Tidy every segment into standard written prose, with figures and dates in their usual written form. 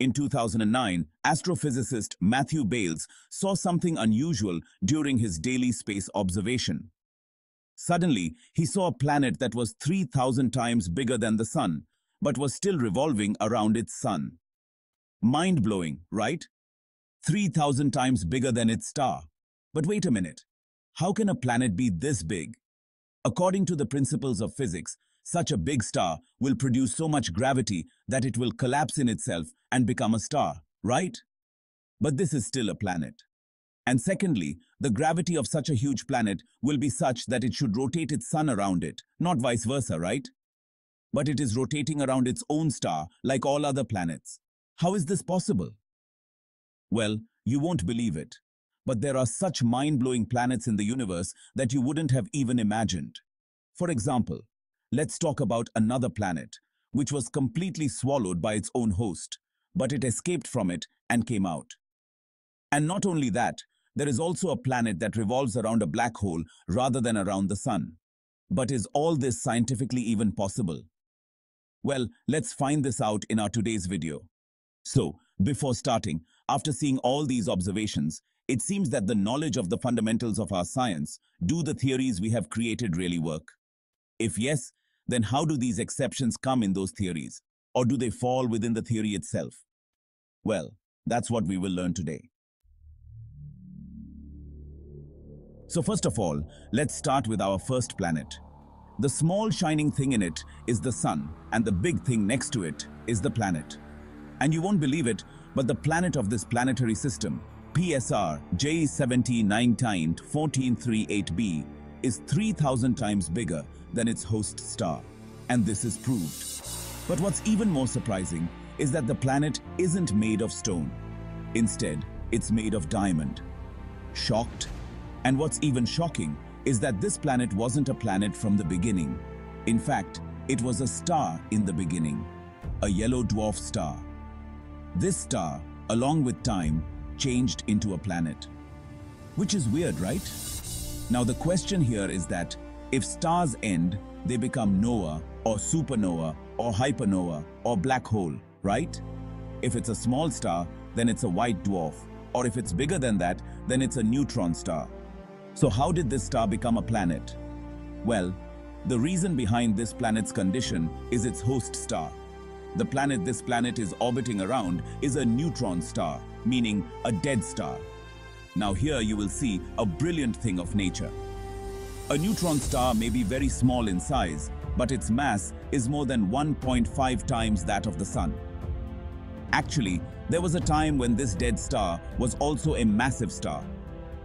In 2009, astrophysicist Matthew Bales saw something unusual during his daily space observation. Suddenly, he saw a planet that was 3,000 times bigger than the Sun, but was still revolving around its Sun. Mind-blowing, right? 3,000 times bigger than its star. But wait a minute. How can a planet be this big? According to the principles of physics, such a big star will produce so much gravity that it will collapse in itself and become a star, right? But this is still a planet. And secondly, the gravity of such a huge planet will be such that it should rotate its Sun around it, not vice versa, right? But it is rotating around its own star like all other planets. How is this possible? Well, you won't believe it. But there are such mind-blowing planets in the universe that you wouldn't have even imagined. For example, let's talk about another planet, which was completely swallowed by its own host, but it escaped from it and came out. And not only that, there is also a planet that revolves around a black hole rather than around the Sun. But is all this scientifically even possible? Well, let's find this out in our today's video. So, before starting, after seeing all these observations, it seems that the knowledge of the fundamentals of our science, do the theories we have created really work? If yes, then how do these exceptions come in those theories? Or do they fall within the theory itself? Well, that's what we will learn today. So first of all, let's start with our first planet. The small shining thing in it is the Sun, and the big thing next to it is the planet. And you won't believe it, but the planet of this planetary system, PSR J1719-1238 B, is 3,000 times bigger than its host star. And this is proved. But what's even more surprising is that the planet isn't made of stone. Instead, it's made of diamond. Shocked? And what's even shocking is that this planet wasn't a planet from the beginning. In fact, it was a star in the beginning, a yellow dwarf star. This star, along with time, changed into a planet. Which is weird, right? Now the question here is that if stars end, they become noa or supernova or hypernova or black hole, right? If it's a small star, then it's a white dwarf, or if it's bigger than that, then it's a neutron star. So how did this star become a planet? Well, the reason behind this planet's condition is its host star. The planet this planet is orbiting around is a neutron star, meaning a dead star. Now here you will see a brilliant thing of nature. A neutron star may be very small in size, but its mass is more than 1.5 times that of the Sun. Actually, there was a time when this dead star was also a massive star.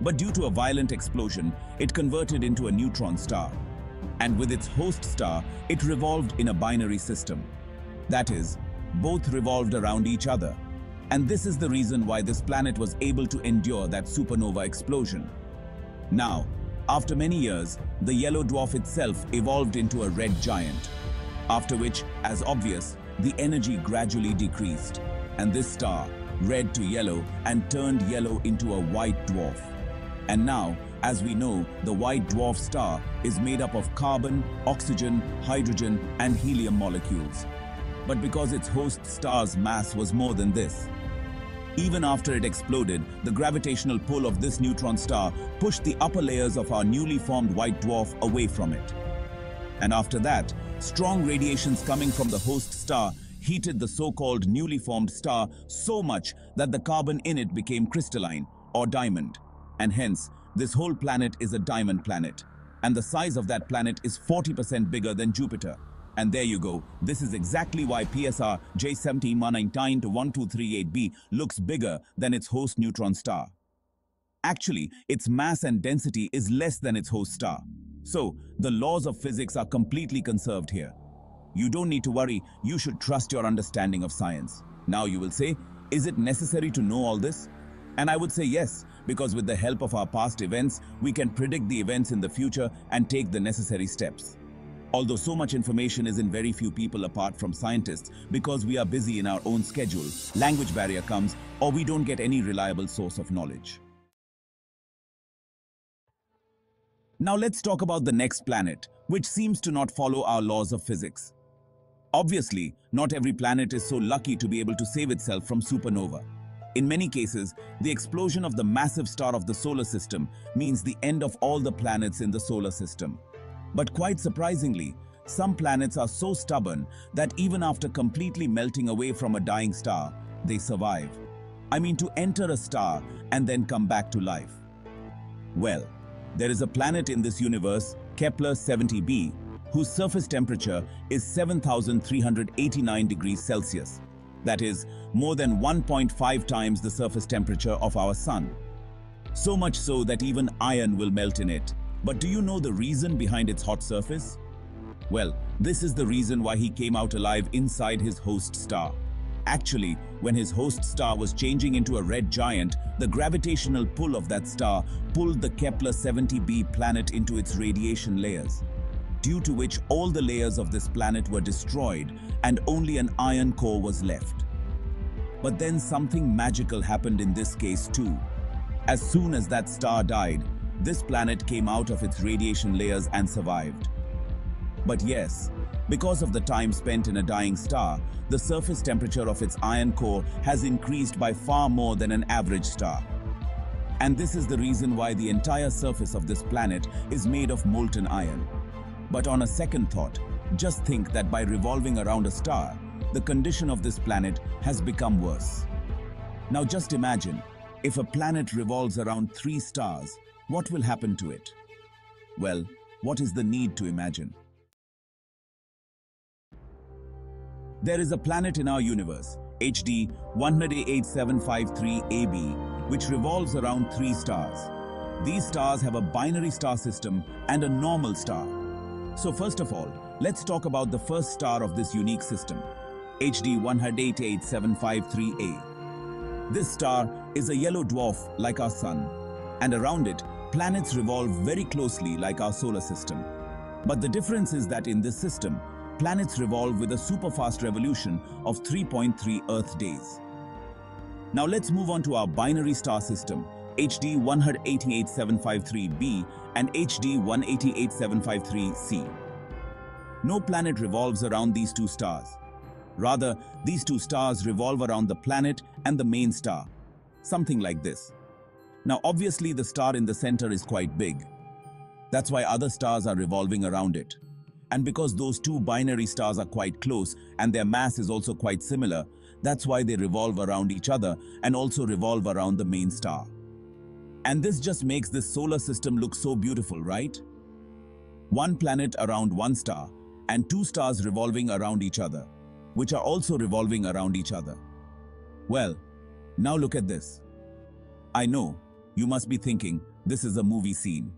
But due to a violent explosion, it converted into a neutron star. And with its host star, it revolved in a binary system. That is, both revolved around each other. And this is the reason why this planet was able to endure that supernova explosion. Now, after many years, the yellow dwarf itself evolved into a red giant. After which, as obvious, the energy gradually decreased. And this star, red to yellow, and turned yellow into a white dwarf. And now, as we know, the white dwarf star is made up of carbon, oxygen, hydrogen, and helium molecules. But because its host star's mass was more than this. Even after it exploded, the gravitational pull of this neutron star pushed the upper layers of our newly formed white dwarf away from it. And after that, strong radiations coming from the host star heated the so-called newly formed star so much that the carbon in it became crystalline, or diamond. And hence, this whole planet is a diamond planet. And the size of that planet is 40% bigger than Jupiter. And there you go, this is exactly why PSR J1719-1238b looks bigger than its host neutron star. Actually, its mass and density is less than its host star. So, the laws of physics are completely conserved here. You don't need to worry, you should trust your understanding of science. Now you will say, is it necessary to know all this? And I would say yes, because with the help of our past events, we can predict the events in the future and take the necessary steps. Although so much information is in very few people apart from scientists, because we are busy in our own schedule, language barrier comes, or we don't get any reliable source of knowledge. Now let's talk about the next planet, which seems to not follow our laws of physics. Obviously, not every planet is so lucky to be able to save itself from supernova. In many cases, the explosion of the massive star of the solar system means the end of all the planets in the solar system. But quite surprisingly, some planets are so stubborn that even after completely melting away from a dying star, they survive. I mean, to enter a star and then come back to life. Well, there is a planet in this universe, Kepler-70b, whose surface temperature is 7,389 degrees Celsius. That is, more than 1.5 times the surface temperature of our Sun. So much so that even iron will melt in it. But do you know the reason behind its hot surface? Well, this is the reason why he came out alive inside his host star. Actually, when his host star was changing into a red giant, the gravitational pull of that star pulled the Kepler-70b planet into its radiation layers, due to which all the layers of this planet were destroyed and only an iron core was left. But then something magical happened in this case too. As soon as that star died, this planet came out of its radiation layers and survived. But yes, because of the time spent in a dying star, the surface temperature of its iron core has increased by far more than an average star. And this is the reason why the entire surface of this planet is made of molten iron. But on a second thought, just think that by revolving around a star, the condition of this planet has become worse. Now just imagine, if a planet revolves around 3 stars, what will happen to it? Well, what is the need to imagine? There is a planet in our universe, HD 188753 AB, which revolves around 3 stars. These stars have a binary star system and a normal star. So first of all, let's talk about the first star of this unique system, HD 188753 A. This star is a yellow dwarf like our Sun, and around it, planets revolve very closely like our solar system. But the difference is that in this system, planets revolve with a super-fast revolution of 3.3 Earth days. Now let's move on to our binary star system, HD 188753 B and HD 188753 c. No planet revolves around these 2 stars. Rather, these 2 stars revolve around the planet and the main star. Something like this. Now obviously the star in the center is quite big. That's why other stars are revolving around it. And because those 2 binary stars are quite close and their mass is also quite similar, that's why they revolve around each other and also revolve around the main star. And this just makes this solar system look so beautiful, right? 1 planet around 1 star and 2 stars revolving around each other, which are also revolving around each other. Well, now look at this. I know, you must be thinking, this is a movie scene.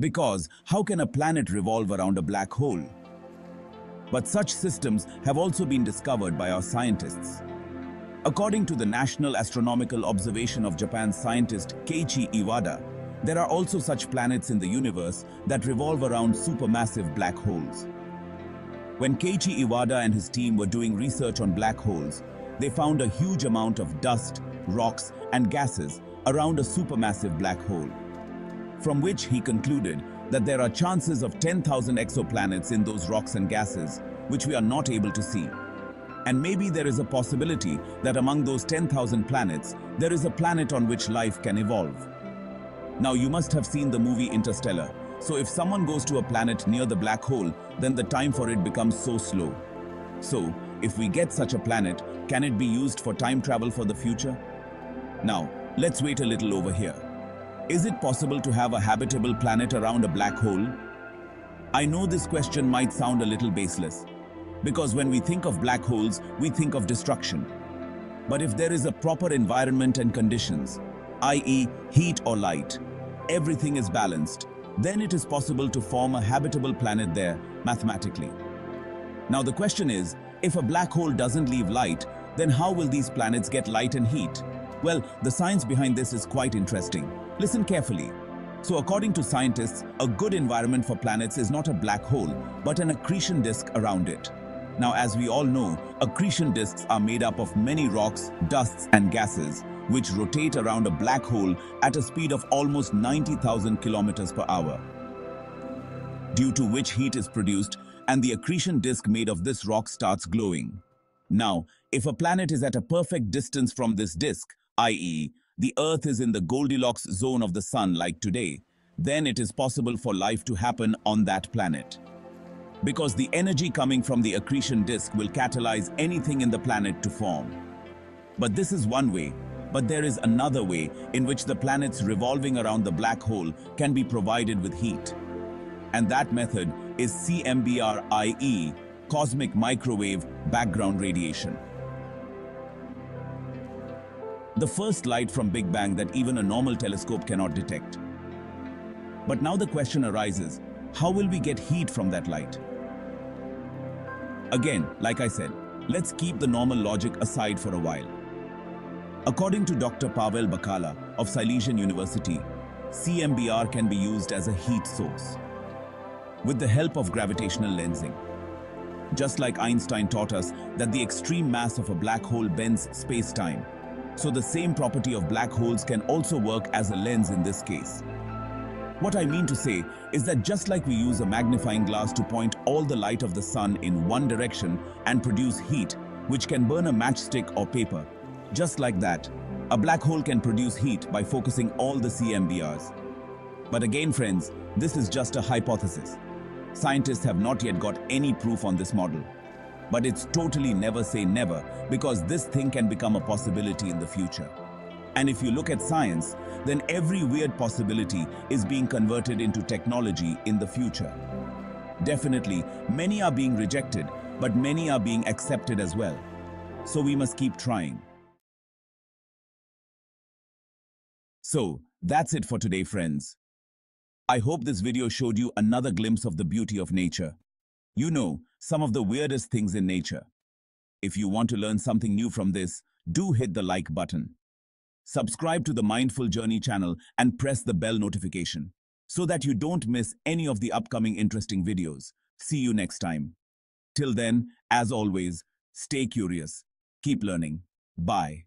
Because how can a planet revolve around a black hole? But such systems have also been discovered by our scientists. According to the National Astronomical Observation of Japan's scientist Keiichi Iwada, there are also such planets in the universe that revolve around supermassive black holes. When Keiichi Iwada and his team were doing research on black holes, they found a huge amount of dust, rocks, and gases around a supermassive black hole, from which he concluded that there are chances of 10,000 exoplanets in those rocks and gases, which we are not able to see. And maybe there is a possibility that among those 10,000 planets, there is a planet on which life can evolve. Now you must have seen the movie Interstellar, so if someone goes to a planet near the black hole, then the time for it becomes so slow. So, if we get such a planet, can it be used for time travel for the future? Now, let's wait a little over here. Is it possible to have a habitable planet around a black hole? I know this question might sound a little baseless, because when we think of black holes, we think of destruction. But if there is a proper environment and conditions, i.e. heat or light, everything is balanced, then it is possible to form a habitable planet there mathematically. Now the question is, if a black hole doesn't leave light, then how will these planets get light and heat? Well, the science behind this is quite interesting. Listen carefully. So according to scientists, a good environment for planets is not a black hole, but an accretion disk around it. Now, as we all know, accretion disks are made up of many rocks, dusts, and gases, which rotate around a black hole at a speed of almost 90,000 kilometers per hour. due to which heat is produced, and the accretion disk made of this rock starts glowing. Now, if a planet is at a perfect distance from this disk, i.e., the Earth is in the Goldilocks zone of the Sun like today, then it is possible for life to happen on that planet. Because the energy coming from the accretion disk will catalyze anything in the planet to form. But this is one way, but there is another way in which the planets revolving around the black hole can be provided with heat. And that method is CMBR, i.e., cosmic microwave background radiation. The first light from Big Bang that even a normal telescope cannot detect. But now the question arises, how will we get heat from that light? Again, like I said, let's keep the normal logic aside for a while. According to Dr. Pawel Bakala of Silesian University, CMBR can be used as a heat source with the help of gravitational lensing. Just like Einstein taught us that the extreme mass of a black hole bends space-time, so the same property of black holes can also work as a lens in this case. What I mean to say is that just like we use a magnifying glass to point all the light of the sun in one direction and produce heat, which can burn a matchstick or paper, just like that, a black hole can produce heat by focusing all the CMBRs. But again, friends, this is just a hypothesis. Scientists have not yet got any proof on this model. But it's totally never say never, because this thing can become a possibility in the future. And if you look at science, then every weird possibility is being converted into technology in the future. Definitely, many are being rejected, but many are being accepted as well. So we must keep trying. So, that's it for today, friends. I hope this video showed you another glimpse of the beauty of nature. You know, some of the weirdest things in nature. If you want to learn something new from this, do hit the like button. Subscribe to the Mindful Journey channel and press the bell notification so that you don't miss any of the upcoming interesting videos. See you next time. Till then, as always, stay curious, keep learning. Bye.